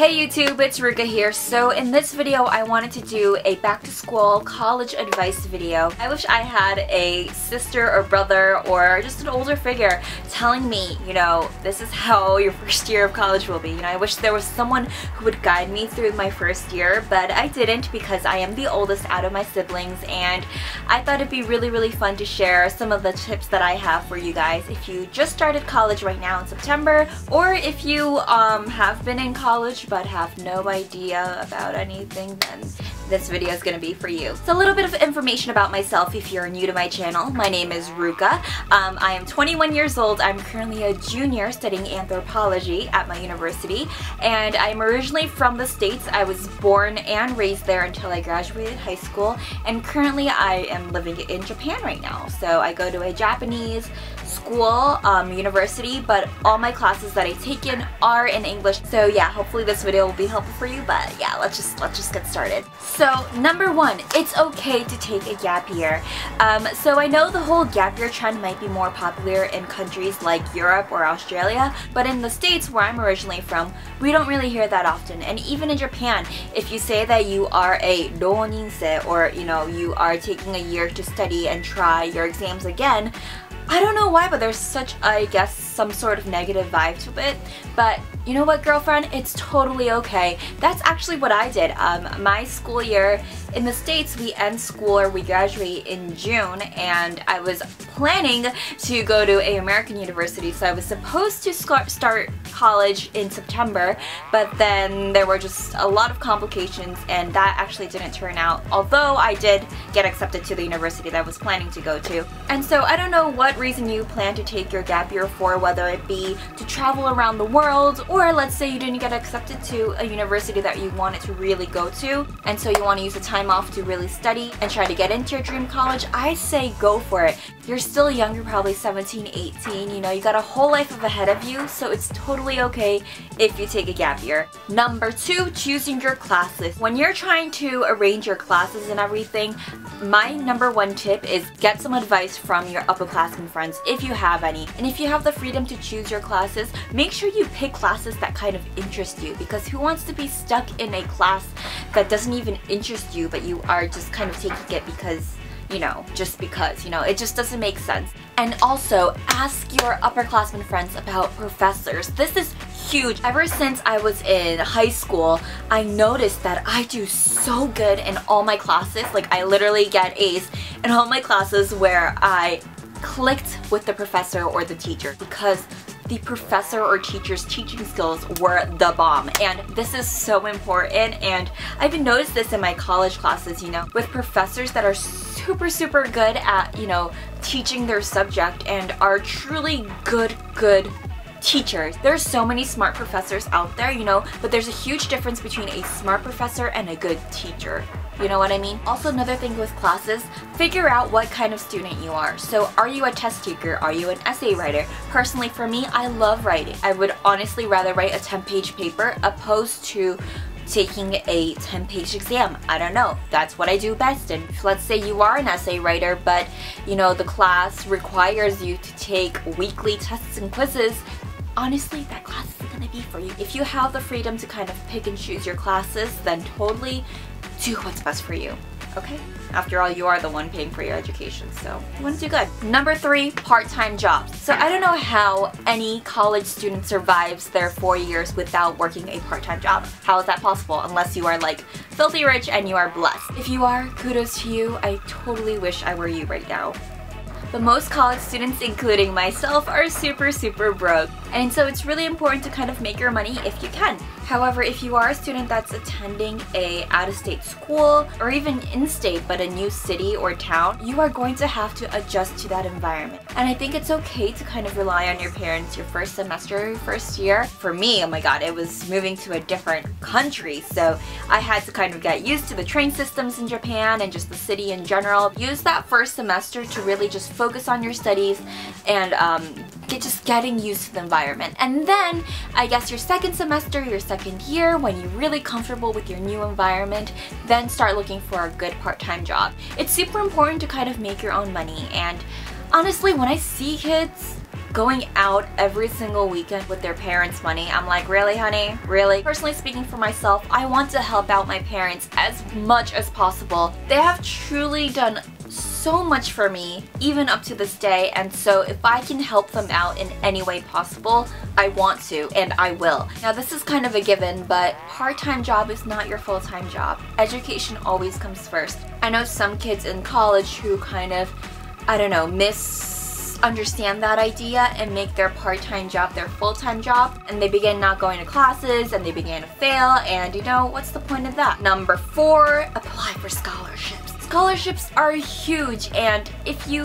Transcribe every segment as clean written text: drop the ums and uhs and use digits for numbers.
Hey YouTube, it's Ruka here. So in this video I wanted to do a back to school college advice video. I wish I had a sister or brother or just an older figure telling me, you know, this is how your first year of college will be. You know, I wish there was someone who would guide me through my first year, but I didn't because I am the oldest out of my siblings, and I thought it'd be really fun to share some of the tips that I have for you guys if you just started college right now in September, or if you have been in college but have no idea about anything, then this video is going to be for you. So a little bit of information about myself if you're new to my channel. My name is Ruka. I am 21 years old. I'm currently a junior studying anthropology at my university, and I'm originally from the States. I was born and raised there until I graduated high school, and currently I am living in Japan right now. So I go to a Japanese school, university, but all my classes that I've taken are in English. So yeah, hopefully this video will be helpful for you, but yeah, let's just get started. So number one, it's okay to take a gap year. So I know the whole gap year trend might be more popular in countries like Europe or Australia, but in the States where I'm originally from, we don't really hear that often. And even in Japan, if you say that you are a roninse, or you know, you are taking a year to study and try your exams again, I don't know why, but there's such, I guess, some sort of negative vibe to it. But you know what, girlfriend? It's totally okay. That's actually what I did. My school year in the States, we end school or we graduate in June, and I was planning to go to an American university, so I was supposed to start college in September, but then there were just a lot of complications, and that actually didn't turn out, although I did get accepted to the university that I was planning to go to. And so I don't know what reason you plan to take your gap year for, whether it be to travel around the world, or let's say you didn't get accepted to a university that you wanted to really go to, and so you want to use the time off to really study and try to get into your dream college. I say go for it. You're still young, you're probably 17, 18, you know, you got a whole life ahead of you, so it's totally okay if you take a gap year. Number two, choosing your classes. When you're trying to arrange your classes and everything, my number one tip is get some advice from your upperclassmen friends if you have any. And if you have the freedom to choose your classes, make sure you pick classes that kind of interest you, because who wants to be stuck in a class that doesn't even interest you, but you are just kind of taking it because, you know, just because, you know, it just doesn't make sense. And also, ask your upperclassmen friends about professors. This is huge. Ever since I was in high school, I noticed that I do so good in all my classes. Like, I literally get A's in all my classes where I clicked with the professor or the teacher, because the professor or teacher's teaching skills were the bomb. And this is so important, and I've even noticed this in my college classes, you know, with professors that are super good at, you know, teaching their subject and are truly good teachers. There's so many smart professors out there, you know, but there's a huge difference between a smart professor and a good teacher. You know what I mean? Also, another thing with classes, figure out what kind of student you are. So are you a test taker? Are you an essay writer? Personally, for me, I love writing. I would honestly rather write a 10-page paper opposed to taking a 10-page exam. I don't know. That's what I do best. And let's say you are an essay writer, but you know, the class requires you to take weekly tests and quizzes. Honestly, that class is gonna be for you. If you have the freedom to kind of pick and choose your classes, then totally do what's best for you, okay? After all, you are the one paying for your education, so you want to do good. Number three, part-time jobs. So I don't know how any college student survives their 4 years without working a part-time job. How is that possible? Unless you are like filthy rich and you are blessed. If you are, kudos to you. I totally wish I were you right now. But most college students, including myself, are super broke. And so it's really important to kind of make your money if you can. However, if you are a student that's attending a out-of-state school, or even in-state but a new city or town, you are going to have to adjust to that environment. And I think it's okay to kind of rely on your parents your first semester, your first year. For me, oh my god, it was moving to a different country, so I had to kind of get used to the train systems in Japan and just the city in general. Use that first semester to really just focus on your studies and just getting used to the environment. And then I guess your second semester, your second year, when you're really comfortable with your new environment, then start looking for a good part-time job. It's super important to kind of make your own money, and honestly, when I see kids going out every single weekend with their parents' money. I'm like, really, honey? Really? Personally speaking for myself, I want to help out my parents as much as possible. They have truly done so much for me, even up to this day, and so if I can help them out in any way possible, I want to, and I will. Now, this is kind of a given, but part-time job is not your full-time job. Education always comes first. I know some kids in college who kind of, I don't know, misunderstand that idea and make their part-time job their full-time job, and they begin not going to classes, and they begin to fail, and you know, what's the point of that? Number 4, apply for scholarships. Scholarships are huge, and if you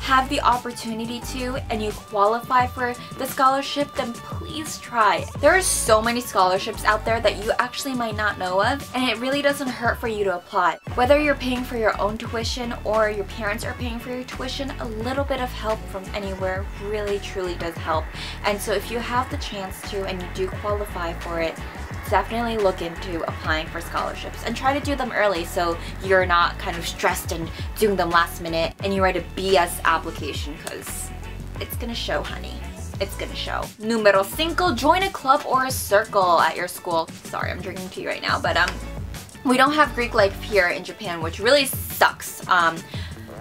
have the opportunity to and you qualify for the scholarship, then please try it. There are so many scholarships out there that you actually might not know of, and it really doesn't hurt for you to apply. Whether you're paying for your own tuition or your parents are paying for your tuition, a little bit of help from anywhere really truly does help. And so if you have the chance to and you do qualify for it, definitely look into applying for scholarships and try to do them early so you're not kind of stressed and doing them last minute and you write a BS application, because it's gonna show, honey. It's gonna show. Numero 5, join a club or a circle at your school. Sorry, I'm drinking tea right now, but we don't have Greek life here in Japan, which really sucks.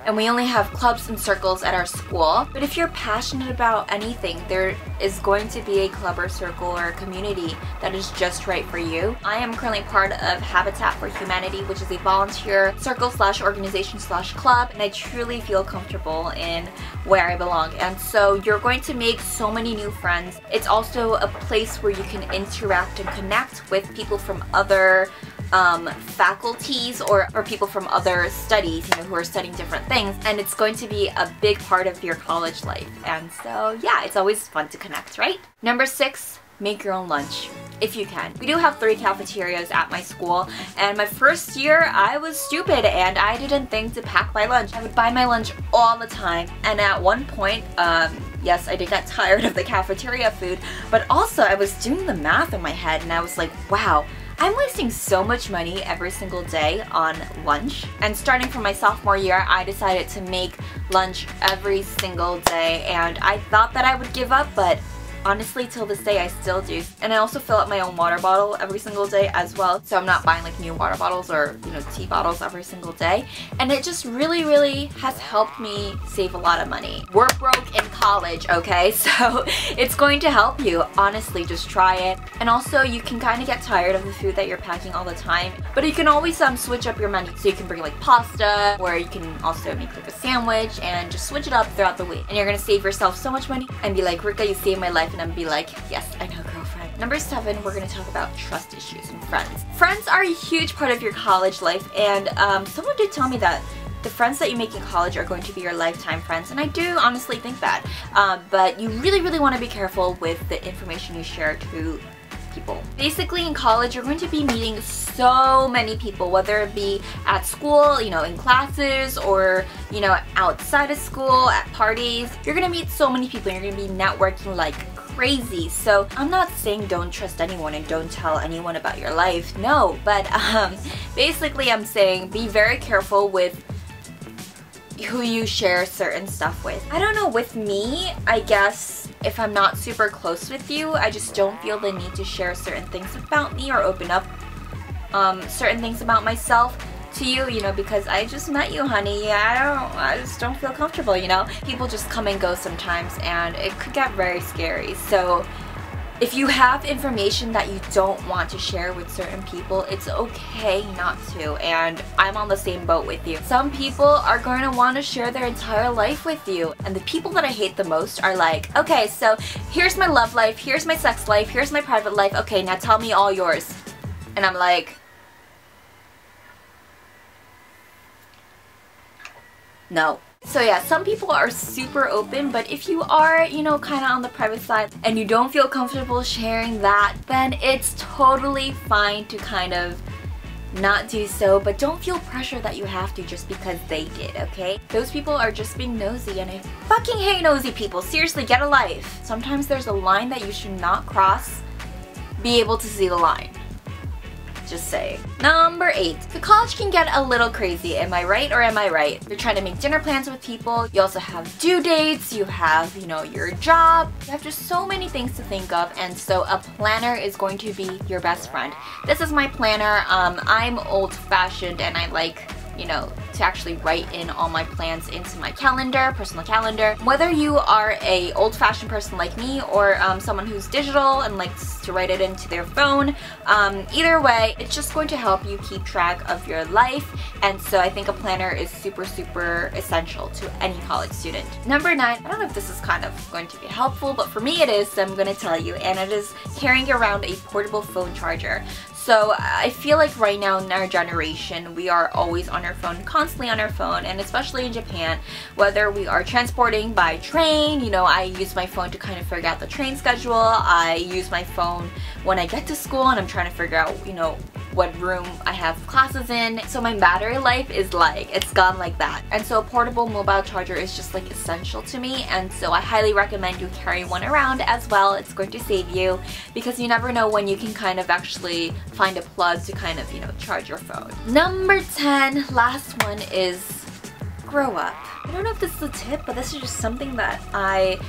And we only have clubs and circles at our school. But if you're passionate about anything, there is going to be a club or circle or a community that is just right for you. I am currently part of Habitat for Humanity, which is a volunteer circle / organization / club, and I truly feel comfortable in where I belong. And so you're going to make so many new friends. It's also a place where you can interact and connect with people from other faculties or people from other studies, you know, who are studying different things, and it's going to be a big part of your college life. And so yeah, it's always fun to connect, right? Number 6, make your own lunch if you can. We do have 3 cafeterias at my school, and my first year I was stupid and I didn't think to pack my lunch. I would buy my lunch all the time, and at one point, yes, I did get tired of the cafeteria food, but also I was doing the math in my head and I was like, wow, I'm wasting so much money every single day on lunch. And starting from my sophomore year, I decided to make lunch every single day, and I thought that I would give up, but honestly, till this day, I still do. And I also fill up my own water bottle every single day as well, so I'm not buying like new water bottles or, you know, tea bottles every single day. And it just really, really has helped me save a lot of money. We're broke in college, okay? So it's going to help you. Honestly, just try it. And also, you can kind of get tired of the food that you're packing all the time, but you can always switch up your menu. So you can bring like pasta, or you can also make like a sandwich and just switch it up throughout the week. And you're gonna save yourself so much money and be like, Rika, you saved my life. And I'm be like, yes, I know, girlfriend. Number 7, we're gonna talk about trust issues and friends. Friends are a huge part of your college life, and someone did tell me that the friends that you make in college are going to be your lifetime friends, and I do honestly think that. But you really, really wanna be careful with the information you share to people. Basically, in college, you're going to be meeting so many people, whether it be at school, you know, in classes, or, you know, outside of school, at parties. You're gonna meet so many people, and you're gonna be networking like crazy. So I'm not saying don't trust anyone and don't tell anyone about your life, no, but basically I'm saying be very careful with who you share certain stuff with. I don't know, with me, I guess if I'm not super close with you, I just don't feel the need to share certain things about me or open up certain things about myself to you, you know, because I just met you, honey. I just don't feel comfortable, you know. People just come and go sometimes, and it could get very scary. So if you have information that you don't want to share with certain people, it's okay not to, and I'm on the same boat with you. Some people are going to want to share their entire life with you, and the people that I hate the most are like, okay, so here's my love life, here's my sex life, here's my private life, okay, now tell me all yours. And I'm like, no. So yeah, some people are super open, but if you are, you know, kind of on the private side and you don't feel comfortable sharing that, then it's totally fine to kind of not do so, but don't feel pressure that you have to just because they did, okay? Those people are just being nosy, and I fucking hate nosy people. Seriously, get a life. Sometimes there's a line that you should not cross. Be able to see the line. just say. Number 8, the college can get a little crazy. Am I right or am I right? You're trying to make dinner plans with people. You also have due dates. You have, you know, your job. You have just so many things to think of, and so a planner is going to be your best friend. This is my planner. I'm old-fashioned and I like, you know, to actually write in all my plans into my calendar, personal calendar. Whether you are a old-fashioned person like me or someone who's digital and likes to write it into their phone, either way, it's just going to help you keep track of your life. And so I think a planner is super, super essential to any college student. Number 9, I don't know if this is kind of going to be helpful, but for me it is, so I'm going to tell you, and it is carrying around a portable phone charger. So I feel like right now in our generation, we are always on our phone, constantly on our phone, and especially in Japan, whether we are transporting by train, you know, I use my phone to kind of figure out the train schedule. I use my phone when I get to school and I'm trying to figure out, you know, what room I have classes in. So my battery life is like, it's gone like that. And so a portable mobile charger is just like essential to me. And so I highly recommend you carry one around as well. It's going to save you, because you never know when you can kind of actually find a plug to kind of, you know, charge your phone. Number 10, last one, is grow up. I don't know if this is a tip, but this is just something that I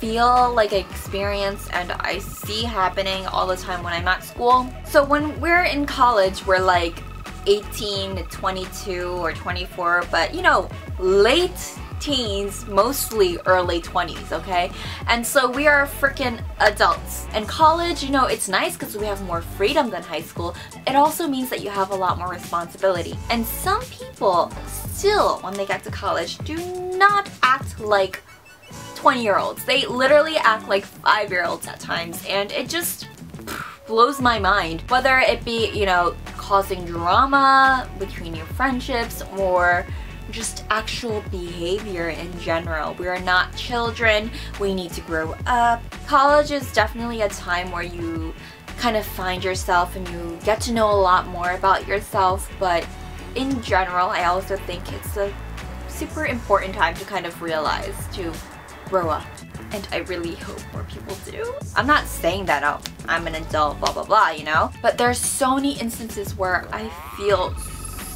feel like I experience and I see happening all the time when I'm at school. So when we're in college, we're like 18 to 22 or 24, but you know, late teens, mostly early 20s, okay? And so we are freaking adults. And college, you know, it's nice because we have more freedom than high school. It also means that you have a lot more responsibility. And some people still, when they get to college, do not act like 20-year-olds. They literally act like 5-year-olds at times, and it just blows my mind. Whether it be, you know, causing drama between your friendships or just actual behavior in general. We are not children. We need to grow up. College is definitely a time where you kind of find yourself and you get to know a lot more about yourself, but in general, I also think it's a super important time to kind of realize, to grow up, and I really hope more people do. I'm not saying that, oh, I'm an adult, blah blah blah, you know, but there's so many instances where I feel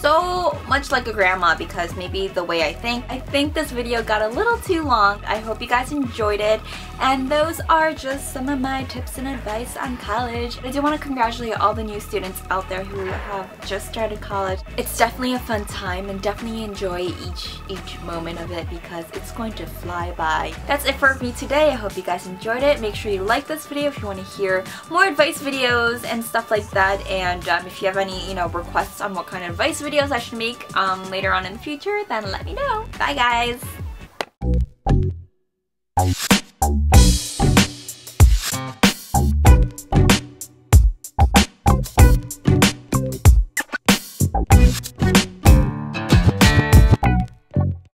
so much like a grandma because maybe the way I think. I think this video got a little too long. I hope you guys enjoyed it, and those are just some of my tips and advice on college. I do want to congratulate all the new students out there who have just started college. It's definitely a fun time, and definitely enjoy each moment of it because it's going to fly by. That's it for me today. I hope you guys enjoyed it. Make sure you like this video if you want to hear more advice videos and stuff like that, and if you have any, you know, requests on what kind of advice videos I should make later on in the future, then let me know. Bye guys!